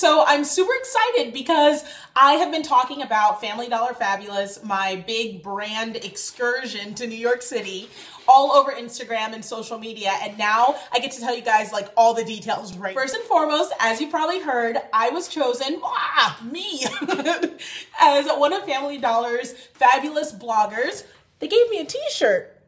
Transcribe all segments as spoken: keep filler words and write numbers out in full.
so I'm super excited because I have been talking about Family Dollar Fabulous, my big brand excursion to New York City, all over Instagram and social media, and now I get to tell you guys like all the details right. First and foremost, as you probably heard, I was chosen, ah, me, as one of Family Dollar's fabulous bloggers. They gave me a t-shirt.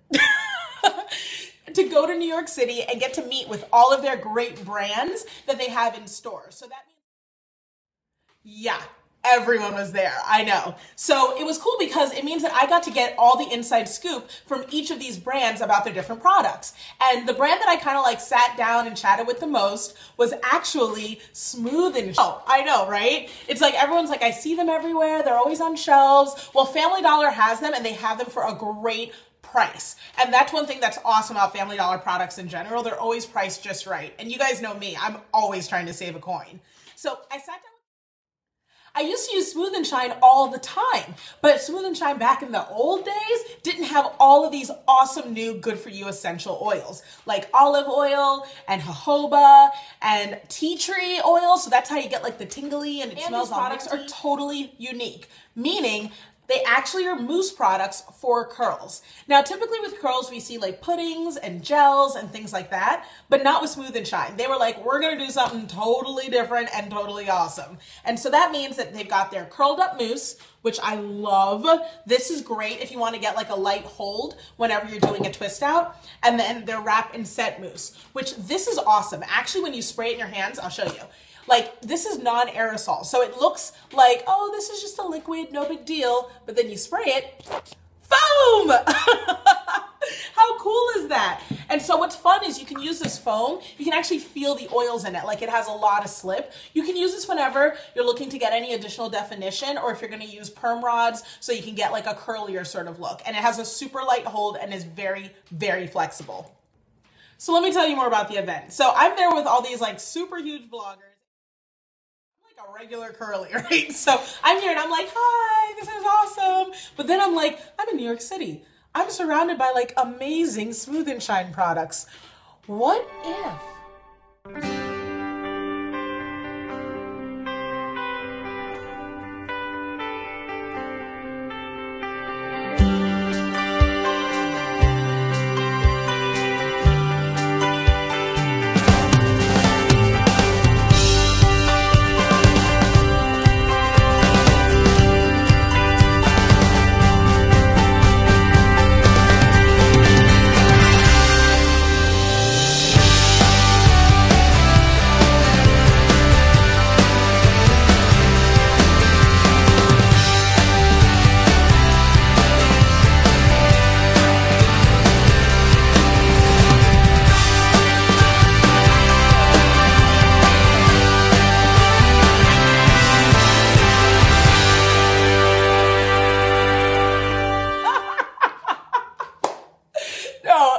To go to New York City and get to meet with all of their great brands that they have in store. So that means, yeah, everyone was there, I know. So it was cool because it means that I got to get all the inside scoop from each of these brands about their different products. And the brand that I kind of like sat down and chatted with the most was actually Smooth N Shine. Oh, I know, right? It's like everyone's like, I see them everywhere, they're always on shelves. Well, Family Dollar has them and they have them for a great price. And that's one thing that's awesome about Family Dollar products in general. They're always priced just right. And you guys know me, I'm always trying to save a coin. So I sat down. I used to use Smooth N Shine all the time, but Smooth N Shine back in the old days didn't have all of these awesome new good for you essential oils like olive oil and jojoba and tea tree oil. So that's how you get like the tingly and it and smells. These products are totally unique, meaning they actually are mousse products for curls. Now, typically with curls, we see like puddings and gels and things like that, but not with Smooth N Shine. They were like, we're gonna do something totally different and totally awesome. And so that means that they've got their curled up mousse, which I love. This is great if you wanna get like a light hold whenever you're doing a twist out. And then their wrap and set mousse, which this is awesome. Actually, when you spray it in your hands, I'll show you. Like, this is non-aerosol, so it looks like, oh, this is just a liquid, no big deal, but then you spray it, foam! How cool is that? And so what's fun is you can use this foam, you can actually feel the oils in it, like it has a lot of slip. You can use this whenever you're looking to get any additional definition, or if you're gonna use perm rods, so you can get like a curlier sort of look. And it has a super light hold and is very, very flexible. So let me tell you more about the event. So I'm there with all these like super huge bloggers, a regular curly, right? So I'm here and I'm like, hi, this is awesome. But then I'm like, I'm in New York City. I'm surrounded by like amazing Smooth N Shine products. What if?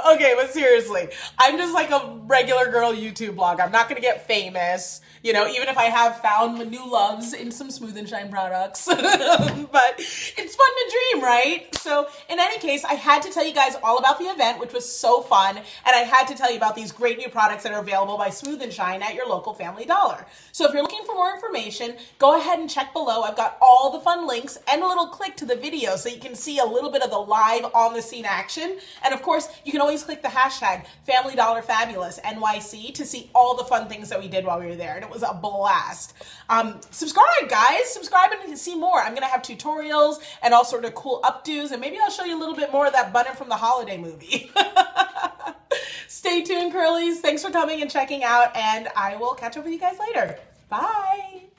Okay, but seriously, I'm just like a regular girl YouTube blog. I'm not gonna get famous, you know, even if I have found new loves in some Smooth N Shine products, but it's fun to dream, right? So in any case, I had to tell you guys all about the event, which was so fun. And I had to tell you about these great new products that are available by Smooth N Shine at your local Family Dollar. So if you're looking for more information, go ahead and check below. I've got all the fun links and a little click to the video so you can see a little bit of the live on the scene action. And of course, you can always click the hashtag Family Dollar Fabulous N Y C to see all the fun things that we did while we were there, and it was a blast. Um, subscribe, guys, subscribe and see more. I'm gonna have tutorials and all sort of cool updos, and maybe I'll show you a little bit more of that button from the holiday movie. Stay tuned, Curlies. Thanks for coming and checking out, and I will catch up with you guys later. Bye.